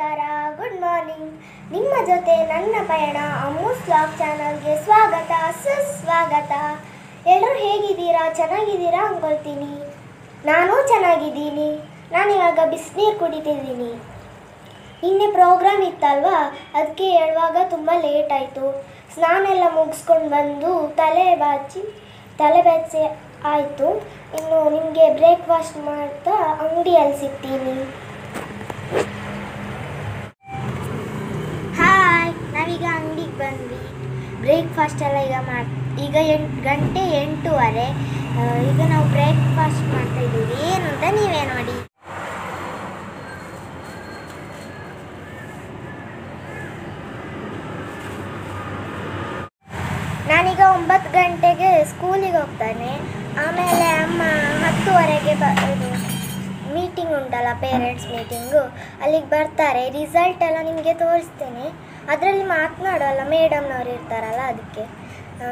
ನಮಸ್ಕಾರ, good morning. ನಿಮ್ಮ ಜೊತೆ ನನ್ನ ಪಯಣ ಅಮ್ಮುಸ್ ವ್ಲಾಗ್ ಚಾನಲ್ಗೆ ಸ್ವಾಗತ ಸುಸ್ವಾಗತ. ಎಲ್ಲರೂ ಹೇಗಿದ್ದೀರಾ? ಚೆನ್ನಾಗಿದ್ದೀರಾ ಅಂದ್ಕೊಳ್ತೀನಿ. ನಾನು ಚೆನ್ನಾಗಿದ್ದೀನಿ. ನಾನಿವಾಗ ಬಿಸಿನೀರು ಕುಡಿತಿದ್ದೀನಿ. ನಿನ್ನೆ ಪ್ರೋಗ್ರಾಮ್ ಇತ್ತಲ್ವಾ, ಅದಕ್ಕೆ ಹೇಳುವಾಗ ತುಂಬ ಲೇಟ್ ಆಯಿತು. ಸ್ನಾನ ಎಲ್ಲ ಮುಗಿಸ್ಕೊಂಡು ಬಂದು ತಲೆ ಬಾಚಿ ಆಯಿತು. ಇನ್ನು ನಿಮಗೆ ಬ್ರೇಕ್ಫಾಸ್ಟ್ ಮಾಡ್ತಾ ಅಂಗಡಿಯಲ್ಲಿ ಸಿಗ್ತೀನಿ. ಹಾಯ್, ನಾವೀಗ ಅಂಗಡಿಗೆ ಬಂದ್ವಿ. ಬ್ರೇಕ್ಫಾಸ್ಟ್ ಎಲ್ಲ ಈಗ 8 ಗಂಟೆ 8:15. ಈಗ ನಾವು ಬ್ರೇಕ್ಫಾಸ್ಟ್ ಮಾಡ್ತಾ ಇದ್ದೀವಿ. ಏನು ಅಂತ ನೀವೇ ನೋಡಿ. ನಾನೀಗ 9 ಗಂಟೆಗೆ ಸ್ಕೂಲಿಗೆ ಹೋಗ್ತಾನೆ. ಆಮೇಲೆ ಅಮ್ಮ 10:00ಗೆ ಮೀಟಿಂಗ್ ಉಂಟಲ್ಲ, ಪೇರೆಂಟ್ಸ್ ಮೀಟಿಂಗು, ಅಲ್ಲಿಗೆ ಬರ್ತಾರೆ. ರಿಸಲ್ಟ್ ಎಲ್ಲ ನಿಮಗೆ ತೋರಿಸ್ತೇನೆ. ಅದರಲ್ಲಿ ಮಾತನಾಡೋಲ್ಲ, ಮೇಡಮ್ನವ್ರು ಇರ್ತಾರಲ್ಲ, ಅದಕ್ಕೆ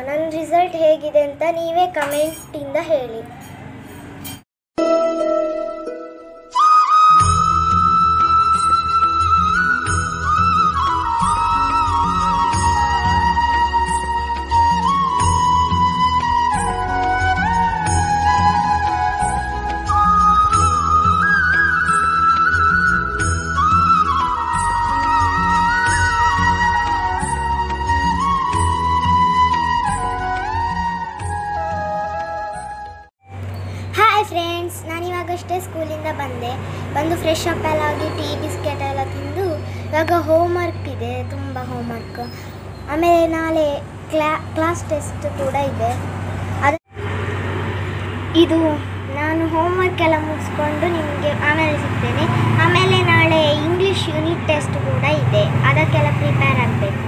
ನನ್ನ ರಿಸಲ್ಟ್ ಹೇಗಿದೆ ಅಂತ ನೀವೇ ಕಮೆಂಟಿಂದ ಹೇಳಿ. ಫ್ರೆಂಡ್ಸ್, ನಾನಿವಾಗಷ್ಟೇ ಸ್ಕೂಲಿಂದ ಬಂದು ಫ್ರೆಶ್ ಅಪ್ ಎಲ್ಲ ಆಗಿ ಟೀ ಬಿಸ್ಕೆಟ್ ಎಲ್ಲ ತಿಂದು ಇವಾಗ ಹೋಮ್ವರ್ಕ್ ಇದೆ, ತುಂಬ ಹೋಮ್ವರ್ಕ್. ಆಮೇಲೆ ನಾಳೆ ಕ್ಲಾಸ್ ಟೆಸ್ಟ್ ಕೂಡ ಇದೆ. ಇದು ನಾನು ಹೋಮ್ವರ್ಕ್ ಎಲ್ಲ ಮುಗಿಸ್ಕೊಂಡು ನಿಮಗೆ ಆಮೇಲೆ ಸಿಗ್ತೇನೆ. ಆಮೇಲೆ ನಾಳೆ ಇಂಗ್ಲೀಷ್ ಯೂನಿಟ್ ಟೆಸ್ಟ್ ಕೂಡ ಇದೆ, ಅದಕ್ಕೆಲ್ಲ ಪ್ರಿಪೇರ್ ಆಗಬೇಕು.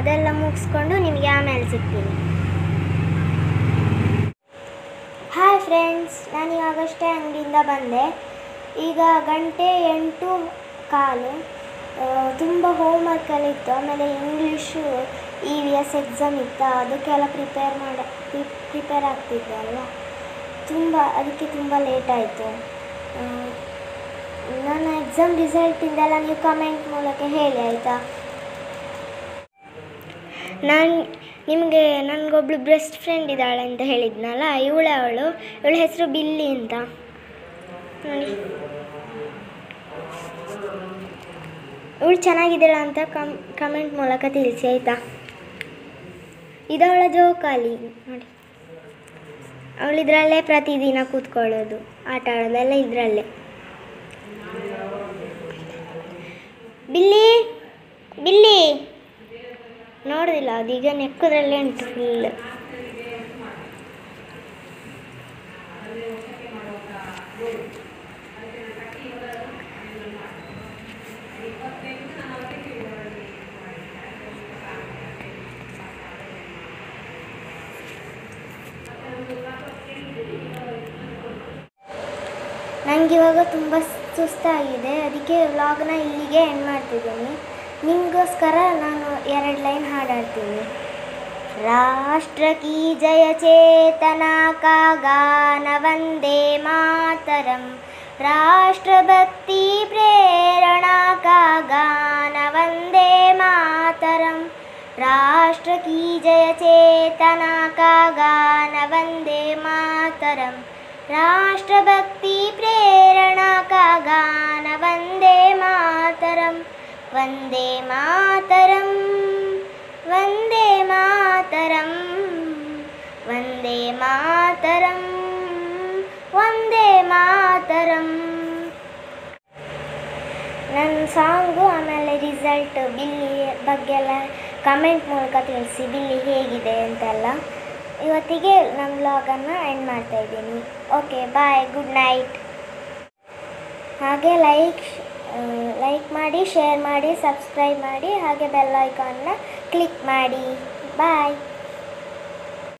ಅದೆಲ್ಲ ಮುಗಿಸ್ಕೊಂಡು ನಿಮಗೆ ಆಮೇಲೆ ಸಿಗ್ತೀನಿ. ಹಾಯ್ ಫ್ರೆಂಡ್ಸ್, ನಾನಿವಾಗಷ್ಟೇ ಅಂಗಡಿಯಿಂದ ಬಂದೆ. ಈಗ 8:08. ತುಂಬ ಹೋಮ್ವರ್ಕೆಲ್ಲ ಇತ್ತು. ಆಮೇಲೆ ಇಂಗ್ಲೀಷು EVS ಎಕ್ಸಾಮ್ ಇತ್ತು, ಅದಕ್ಕೆಲ್ಲ ಪ್ರಿಪೇರ್ ಆಗ್ತಿದ್ದೆ ಅಲ್ಲ, ಅದಕ್ಕೆ ತುಂಬ ಲೇಟ್ ಆಯಿತು. ನನ್ನ ಎಕ್ಸಾಮ್ ರಿಸಲ್ಟಿಂದೆಲ್ಲ ನೀವು ಕಮೆಂಟ್ ಮೂಲಕ ಹೇಳಿ ಆಯಿತಾ. ನನಗೊಬ್ಳು ಬೆಸ್ಟ್ ಫ್ರೆಂಡ್ ಇದ್ದಾಳೆ ಅಂತ ಹೇಳಿದ್ನಲ್ಲ, ಇವಳ ಹೆಸರು ಬಿಲ್ಲಿ ಅಂತ ನೋಡಿ. ಇವಳು ಚೆನ್ನಾಗಿದ್ದಾಳ ಅಂತ ಕಮೆಂಟ್ ಮೂಲಕ ತಿಳಿಸಿ ಆಯಿತಾ. ಇದವಳ ಜೋಕಾಲಿ ನೋಡಿ, ಅವಳಿದ್ರಲ್ಲೇ ಪ್ರತಿದಿನ ಕೂತ್ಕೊಳ್ಳೋದು, ಆಟ ಆಡೋದೆಲ್ಲ ಇದರಲ್ಲೇ. ಬಿಲ್ಲಿ ಬಿಲ್ಲಿ ನೋಡೋದಿಲ್ಲ, ಅದೀಗ ನೆಕ್ಕದಲ್ಲೇ ಉಂಟು ಫುಲ್. ನನಗಿವಾಗ ತುಂಬ ಸುಸ್ತಾಗಿದೆ, ಅದಕ್ಕೆ ವ್ಲಾಗ್ನ ಇಲ್ಲಿಗೆ ಎಂಡ್ ಮಾಡ್ತಿದ್ದೀನಿ. ನಿಮಗೋಸ್ಕರ ನಾನು 2 ಲೈನ್ ಹಾಡಾಡ್ತೀನಿ. ರಾಷ್ಟ್ರ ಕೀ ಜಯ ಚೇತನ ಕಾ ಗಾನ ವಂದೇ ಮಾತರಂ, ರಾಷ್ಟ್ರಭಕ್ತಿ ಪ್ರೇರಣಾ ಕಾ ಗಾನ ವಂದೇ ಮಾತರಂ, ರಾಷ್ಟ್ರ ಕೀ ಜಯ ಚೇತನ ಕಾ ಗಾನ ವಂದೇ ಮಾತರಂ, ರಾಷ್ಟ್ರಭಕ್ತಿ ಪ್ರೇರಣಾ ಕಾ ಗಾನ ವಂದೇ ಮಾತರಂ, ವಂದೇ ಮಾತರಂ ವಂದೇ ಮಾತರಂ ವಂದೇ ಮಾತರಂ ವಂದೇ ಮಾತರಂ. ನನ್ನ ಸಾಂಗು ಆಮೇಲೆ ರಿಸಲ್ಟ್ ಬಿಲ್ಲಿ ಬಗ್ಗೆ ಎಲ್ಲ ಕಮೆಂಟ್ ಮೂಲಕ ತಿಳಿಸಿ, ಬಿಲ್ಲಿ ಹೇಗಿದೆ ಅಂತೆಲ್ಲ. ಇವತ್ತಿಗೆ ನಮ್ಮ ವ್ಲಾಗನ್ನು ಎಂಡ್ ಮಾಡ್ತಾಯಿದ್ದೀನಿ. Okay, bye, good night. ಹಾಗೆ ಲೈಕ್ ಮಾಡಿ, ಶೇರ್ ಮಾಡಿ, ಸಬ್ಸ್ಕ್ರೈಬ್ ಮಾಡಿ, ಹಾಗೆ ಬೆಲ್ ಐಕಾನ್ನ ಕ್ಲಿಕ್ ಮಾಡಿ. ಬಾಯ್.